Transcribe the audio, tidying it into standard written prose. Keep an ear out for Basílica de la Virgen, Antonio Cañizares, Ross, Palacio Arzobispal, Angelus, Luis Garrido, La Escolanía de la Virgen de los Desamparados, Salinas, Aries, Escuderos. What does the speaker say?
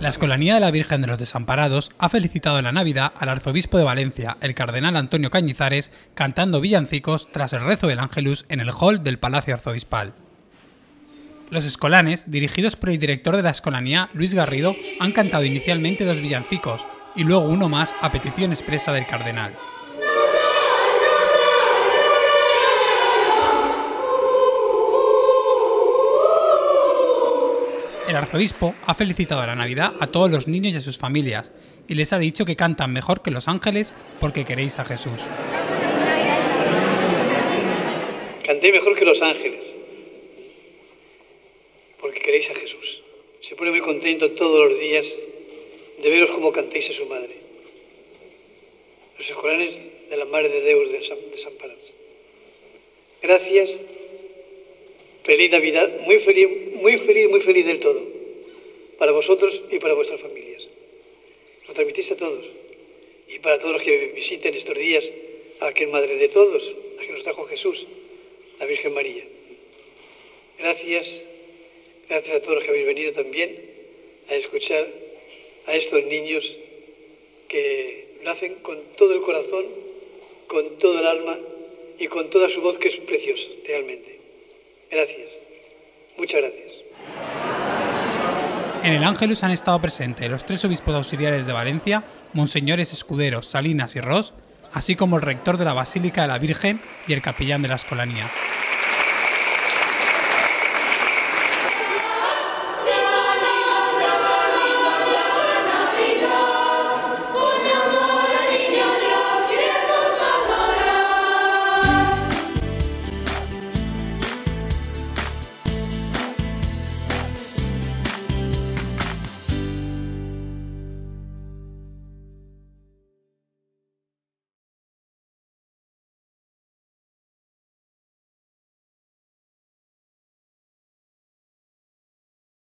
La Escolanía de la Virgen de los Desamparados ha felicitado en la Navidad al arzobispo de Valencia, el cardenal Antonio Cañizares, cantando villancicos tras el rezo del Angelus en el hall del Palacio Arzobispal. Los escolanes, dirigidos por el director de la Escolanía, Luis Garrido, han cantado inicialmente dos villancicos y luego uno más a petición expresa del cardenal. El arzobispo ha felicitado la Navidad a todos los niños y a sus familias y les ha dicho que cantan mejor que los ángeles porque queréis a Jesús. Canté mejor que los ángeles porque queréis a Jesús. Se pone muy contento todos los días de veros como cantáis a su madre. Los escolares de la Madre de Deus de San Parás. Gracias. Feliz Navidad, muy feliz, muy feliz, muy feliz del todo, para vosotros y para vuestras familias. Lo transmitís a todos y para todos los que visiten estos días a aquel Madre de todos, a que nos trajo Jesús, la Virgen María. Gracias, gracias a todos los que habéis venido también a escuchar a estos niños que nacen con todo el corazón, con todo el alma y con toda su voz que es preciosa, realmente. Gracias. Muchas gracias. En el Ángelus han estado presentes los tres obispos auxiliares de Valencia, monseñores Escuderos, Salinas y Ross, así como el rector de la Basílica de la Virgen y el capellán de la Escolanía.